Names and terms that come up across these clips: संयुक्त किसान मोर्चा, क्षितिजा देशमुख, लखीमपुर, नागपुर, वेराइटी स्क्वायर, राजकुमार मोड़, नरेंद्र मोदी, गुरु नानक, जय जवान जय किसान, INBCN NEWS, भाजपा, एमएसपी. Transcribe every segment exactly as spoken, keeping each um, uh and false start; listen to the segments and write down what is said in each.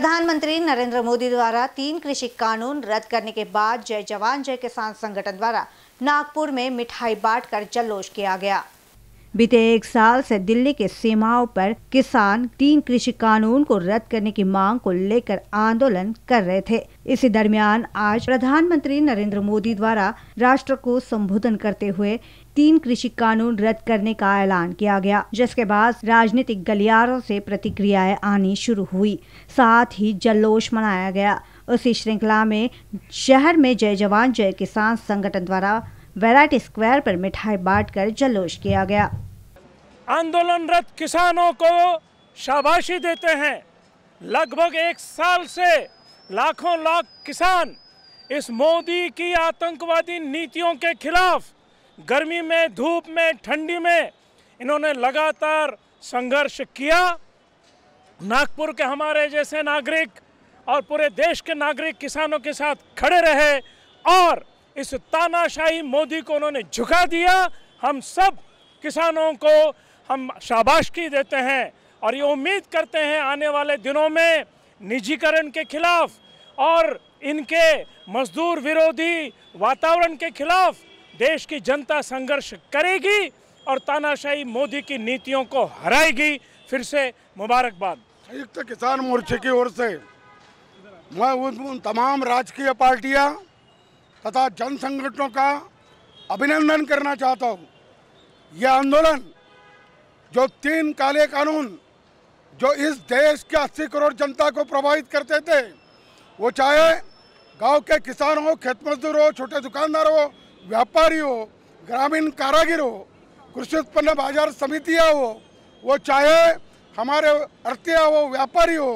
प्रधानमंत्री नरेंद्र मोदी द्वारा तीन कृषि कानून रद्द करने के बाद जय जवान जय किसान संगठन द्वारा नागपुर में मिठाई बांटकर जल्लोष किया गया। बीते एक साल से दिल्ली के सीमाओं पर किसान तीन कृषि कानून को रद्द करने की मांग को लेकर आंदोलन कर रहे थे। इसी दरमियान आज प्रधानमंत्री नरेंद्र मोदी द्वारा राष्ट्र को संबोधन करते हुए तीन कृषि कानून रद्द करने का ऐलान किया गया, जिसके बाद राजनीतिक गलियारों से प्रतिक्रियाएं आनी शुरू हुई। साथ ही जल्लोष मनाया गया। उसी श्रृंखला में शहर में जय जवान जय किसान संगठन द्वारा वेराइटी स्क्वायर पर मिठाई बांटकर जल्लोष किया गया। आंदोलनरत किसानों को शाबाशी देते हैं। लगभग एक साल से लाखों लाख किसान इस मोदी की आतंकवादी नीतियों के खिलाफ गर्मी में, धूप में, ठंडी में इन्होंने लगातार संघर्ष किया। नागपुर के हमारे जैसे नागरिक और पूरे देश के नागरिक किसानों के साथ खड़े रहे और इस तानाशाही मोदी को उन्होंने झुका दिया। हम सब किसानों को हम शाबाशी देते हैं और ये उम्मीद करते हैं आने वाले दिनों में निजीकरण के खिलाफ और इनके मजदूर विरोधी वातावरण के खिलाफ देश की जनता संघर्ष करेगी और तानाशाही मोदी की नीतियों को हराएगी। फिर से मुबारकबाद। संयुक्त किसान मोर्चे की ओर से मैं उन तमाम राजकीय पार्टियां तथा जन संगठनों का अभिनंदन करना चाहता हूँ। यह आंदोलन जो तीन काले कानून जो इस देश के अस्सी करोड़ जनता को प्रभावित करते थे, वो चाहे गांव के किसान हो, खेत मजदूर हो, छोटे दुकानदार हो, व्यापारी हो, ग्रामीण कारागिर हो, कृषि उत्पन्न बाजार समितियाँ हो, वो चाहे हमारे अर्थीया हो, व्यापारी हो,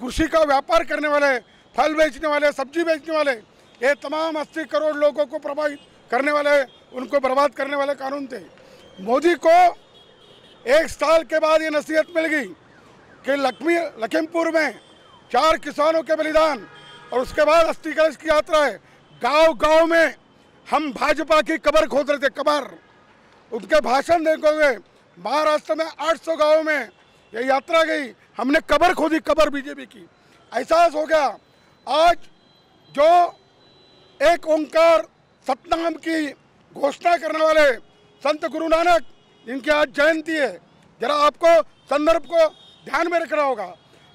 कृषि का व्यापार करने वाले, फल बेचने वाले, सब्जी बेचने वाले, ये तमाम अस्सी करोड़ लोगों को प्रभावित करने वाले, उनको बर्बाद करने वाले कानून थे। मोदी को एक साल के बाद ये नसीहत मिल गई कि लखमी लखीमपुर में चार किसानों के बलिदान और उसके बाद अस्थि कलश की यात्रा है। गांव गांव में हम भाजपा की कबर खोद रहे थे, कबर। उनके भाषण देखोगे, महाराष्ट्र में आठ सौ गाँव में ये यात्रा गई, हमने कबर खोदी, कबर बीजेपी की। एहसास हो गया आज जो एक ओंकार सतनाम की घोषणा करने वाले संत गुरु नानक, जिनकी आज जयंती है, जरा आपको संदर्भ को ध्यान में रखना होगा।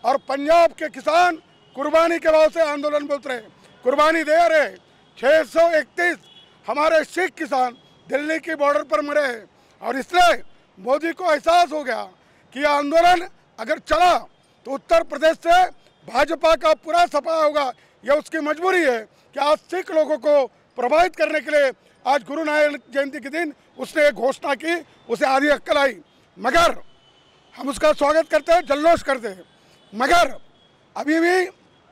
और पंजाब के किसान कुर्बानी के भाव से आंदोलन में उतरे, कुर्बानी दे रहे। छः सौ इकतीस हमारे सिख किसान दिल्ली की बॉर्डर पर मरे हैं और इसलिए मोदी को एहसास हो गया कि यह आंदोलन अगर चला तो उत्तर प्रदेश से भाजपा का पूरा सफाया होगा। यह उसकी मजबूरी है कि आज सिख लोगों को प्रभावित करने के लिए आज गुरु नानक जयंती के दिन उसने एक घोषणा की, उसे आधी अक्कल आई। मगर हम उसका स्वागत करते हैं, जल्लोष करते हैं, मगर अभी भी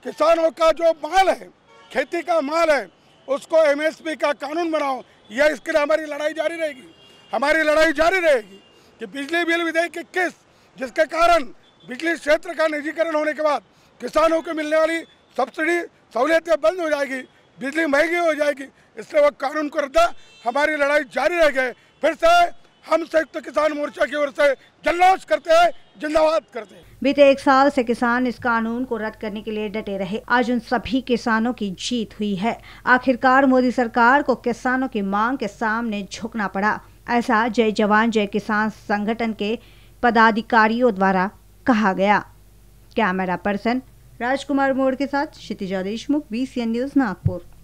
किसानों का जो माल है, खेती का माल है, उसको एमएसपी का कानून बनाओ, यह इसके लिए हमारी लड़ाई जारी रहेगी। हमारी लड़ाई जारी रहेगी कि बिजली बिल विधेयक इक्कीस, जिसके कारण बिजली क्षेत्र का निजीकरण होने के बाद किसानों को मिलने वाली सब्सिडी सहूलियतें बंद हो जाएगी, बिजली महंगी हो जाएगी, इसलिए वह कानून को रद्द, हमारी लड़ाई जारी रह गई। फिर से हम संयुक्त किसान मोर्चा की ओर से जल्लोष करते हैं, जिंदाबाद करते हैं। बीते एक साल से किसान इस कानून को रद्द करने के लिए डटे रहे। आज उन सभी किसानों की जीत हुई है। आखिरकार मोदी सरकार को किसानों की मांग के सामने झुकना पड़ा, ऐसा जय जवान जय किसान संगठन के पदाधिकारियों द्वारा कहा गया। कैमरा पर्सन राजकुमार मोड़ के साथ क्षितिजा देशमुख, I N B C N news, नागपुर।